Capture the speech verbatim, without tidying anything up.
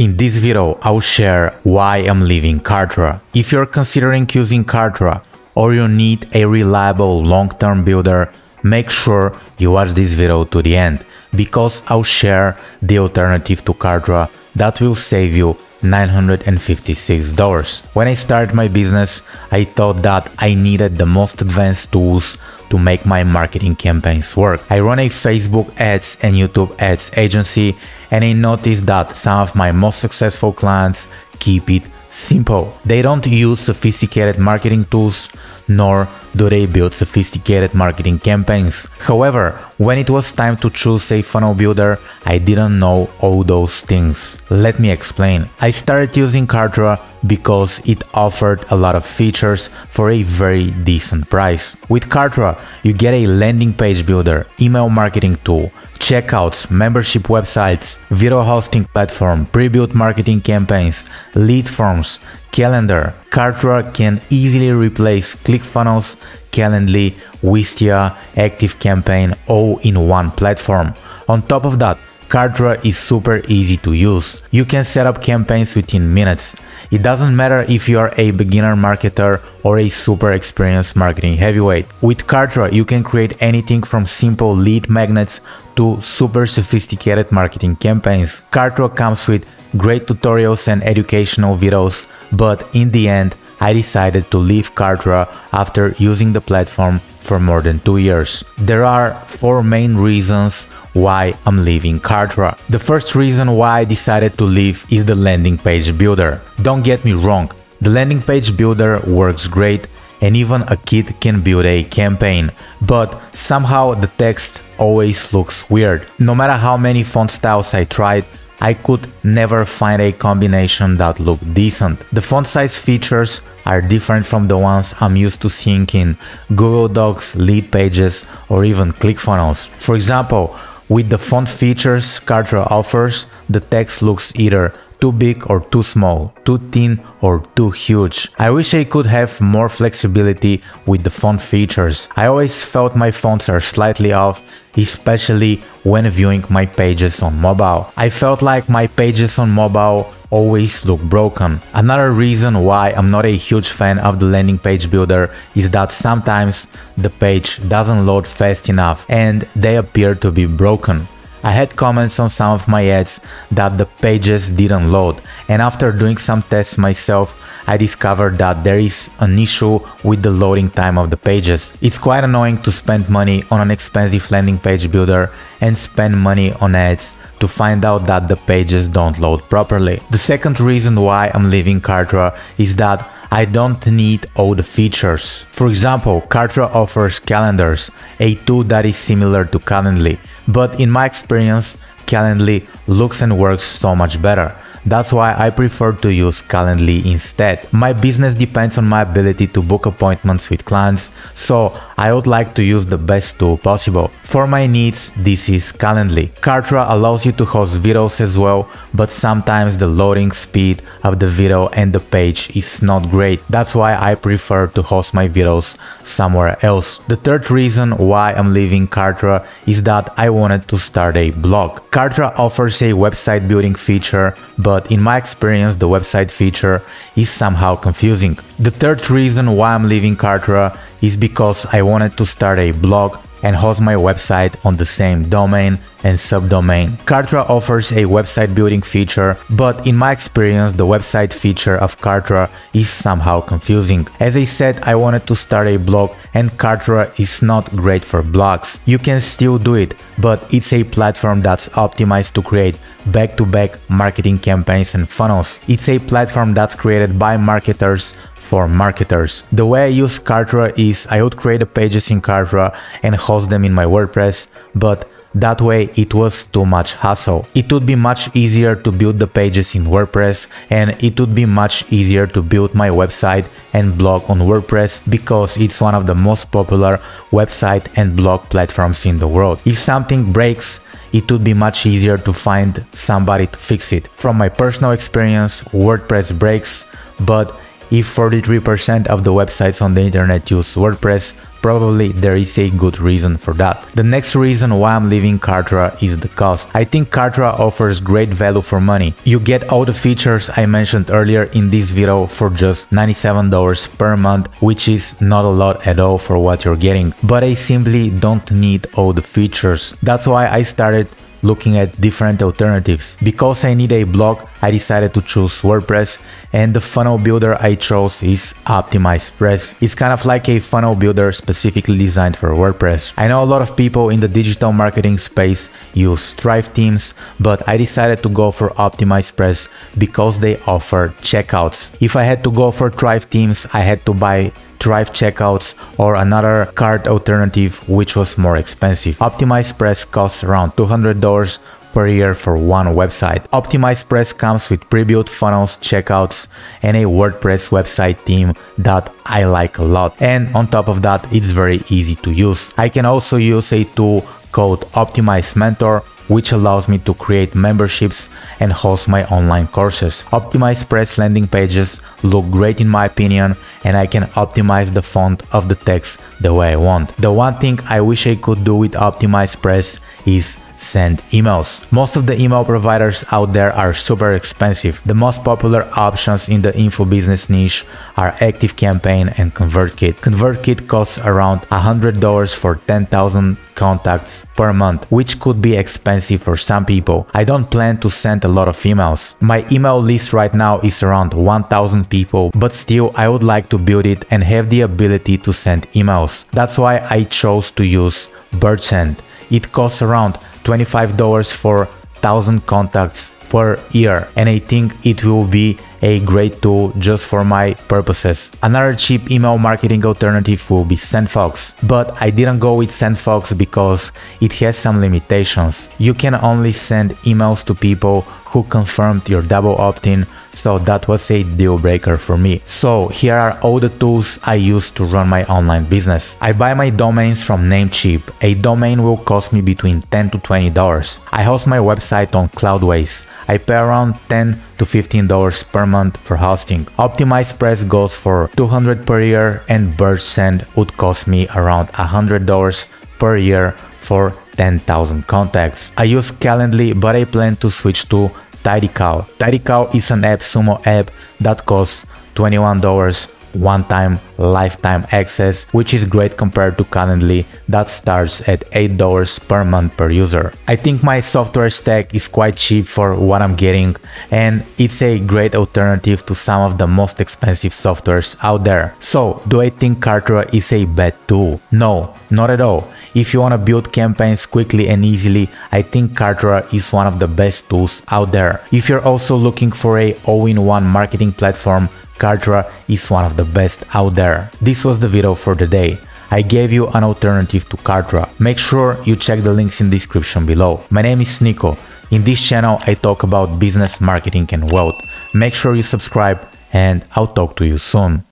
In this video, I'll share why I'm leaving Kartra. If you're considering using Kartra or you need a reliable long-term builder, make sure you watch this video to the end, because I'll share the alternative to Kartra that will save you nine hundred fifty-six dollars. When I started my business, I thought that I needed the most advanced tools to make my marketing campaigns work. I run a Facebook ads and YouTube ads agency, and I noticed that some of my most successful clients keep it simple. They don't use sophisticated marketing tools, nor do they build sophisticated marketing campaigns. However, when it was time to choose a funnel builder, I didn't know all those things. Let me explain. I started using Kartra because it offered a lot of features for a very decent price. With Kartra, you get a landing page builder, email marketing tool, checkouts, membership websites, video hosting platform, pre-built marketing campaigns, lead forms, calendar. Kartra can easily replace ClickFunnels, Calendly, Wistia, ActiveCampaign all in one platform. On top of that, Kartra is super easy to use. You can set up campaigns within minutes. It doesn't matter if you are a beginner marketer or a super experienced marketing heavyweight. With Kartra, you can create anything from simple lead magnets to super sophisticated marketing campaigns. Kartra comes with great tutorials and educational videos, but in the end, I decided to leave Kartra after using the platform for more than two years. There are four main reasons why I'm leaving Kartra. The first reason why I decided to leave is the landing page builder. Don't get me wrong, the landing page builder works great, and even a kid can build a campaign, but somehow the text always looks weird. No matter how many font styles I tried, I could never find a combination that looked decent. The font size features are different from the ones I'm used to seeing in Google Docs, Lead Pages, or even ClickFunnels. For example, with the font features Kartra offers, the text looks either too big or too small, too thin or too huge. I wish I could have more flexibility with the font features. I always felt my fonts are slightly off, especially when viewing my pages on mobile. I felt like my pages on mobile always look broken. Another reason why I'm not a huge fan of the landing page builder is that sometimes the page doesn't load fast enough and they appear to be broken. I had comments on some of my ads that the pages didn't load, and after doing some tests myself, I discovered that there is an issue with the loading time of the pages. It's quite annoying to spend money on an expensive landing page builder and spend money on ads to find out that the pages don't load properly. The second reason why I'm leaving Kartra is that I don't need all the features. For example, Kartra offers calendars, a tool that is similar to Calendly, but in my experience, Calendly looks and works so much better. That's why I prefer to use Calendly instead. My business depends on my ability to book appointments with clients, so I would like to use the best tool possible. For my needs, this is Calendly. Kartra allows you to host videos as well, but sometimes the loading speed of the video and the page is not great. That's why I prefer to host my videos somewhere else. The third reason why I'm leaving Kartra is that I wanted to start a blog. Kartra offers a website building feature, but But in my experience, the website feature is somehow confusing. The third reason why I'm leaving Kartra is because I wanted to start a blog and host my website on the same domain and subdomain. Kartra offers a website building feature, but in my experience, the website feature of Kartra is somehow confusing. As I said, I wanted to start a blog, and Kartra is not great for blogs. You can still do it, but it's a platform that's optimized to create back-to-back marketing campaigns and funnels. It's a platform that's created by marketers for marketers. The way I use Kartra is I would create the pages in Kartra and host them in my WordPress, but that way it was too much hassle. It would be much easier to build the pages in WordPress, and it would be much easier to build my website and blog on WordPress, because it's one of the most popular website and blog platforms in the world. If something breaks, it would be much easier to find somebody to fix it. From my personal experience, WordPress breaks, but if forty-three percent of the websites on the internet use WordPress, Probably there is a good reason for that. The next reason why I'm leaving Kartra is the cost. I think Kartra offers great value for money. You get all the features I mentioned earlier in this video for just ninety-seven dollars per month, which is not a lot at all for what you're getting. But I simply don't need all the features. That's why I started looking at different alternatives. Because I need a blog, I decided to choose WordPress, and the funnel builder I chose is OptimizePress. It's kind of like a funnel builder specifically designed for WordPress. I know a lot of people in the digital marketing space use Thrive Teams, but I decided to go for OptimizePress because they offer checkouts. If I had to go for Thrive Teams, I had to buy Thrive checkouts or another cart alternative, which was more expensive. OptimizePress costs around two hundred dollars per year for one website. OptimizePress comes with pre-built funnels, checkouts, and a WordPress website theme that I like a lot. And on top of that, it's very easy to use. I can also use a tool called Optimize Mentor, which allows me to create memberships and host my online courses. OptimizePress landing pages look great in my opinion, and I can optimize the font of the text the way I want. The one thing I wish I could do with OptimizePress is send emails. Most of the email providers out there are super expensive. The most popular options in the info business niche are ActiveCampaign and ConvertKit. ConvertKit costs around one hundred dollars for ten thousand contacts per month, which could be expensive for some people. I don't plan to send a lot of emails. My email list right now is around one thousand people, but still I would like to build it and have the ability to send emails. That's why I chose to use BirdSend. It costs around twenty-five dollars for one thousand contacts per year, and I think it will be a great tool just for my purposes. Another cheap email marketing alternative will be SendFox, but I didn't go with SendFox because it has some limitations. You can only send emails to people who confirmed your double opt-in, so that was a deal breaker for me. So here are all the tools I use to run my online business. I buy my domains from Namecheap. A domain will cost me between ten to twenty dollars. I host my website on Cloudways. I pay around ten to fifteen dollars per month for hosting. OptimizePress goes for two hundred dollars per year, and BirdSend would cost me around one hundred dollars per year for ten thousand contacts. I use Calendly, but I plan to switch to TidyCal. TidyCal is an App Sumo app that costs twenty-one dollars one-time lifetime access, which is great compared to Calendly that starts at eight dollars per month per user. I think my software stack is quite cheap for what I'm getting, and it's a great alternative to some of the most expensive softwares out there. So do I think Kartra is a bad tool? No, not at all. If you want to build campaigns quickly and easily, I think Kartra is one of the best tools out there. If you're also looking for a all-in-one marketing platform, Kartra is one of the best out there. This was the video for the day. I gave you an alternative to Kartra. Make sure you check the links in the description below. My name is Nico. In this channel, I talk about business, marketing, and wealth. Make sure you subscribe, and I'll talk to you soon.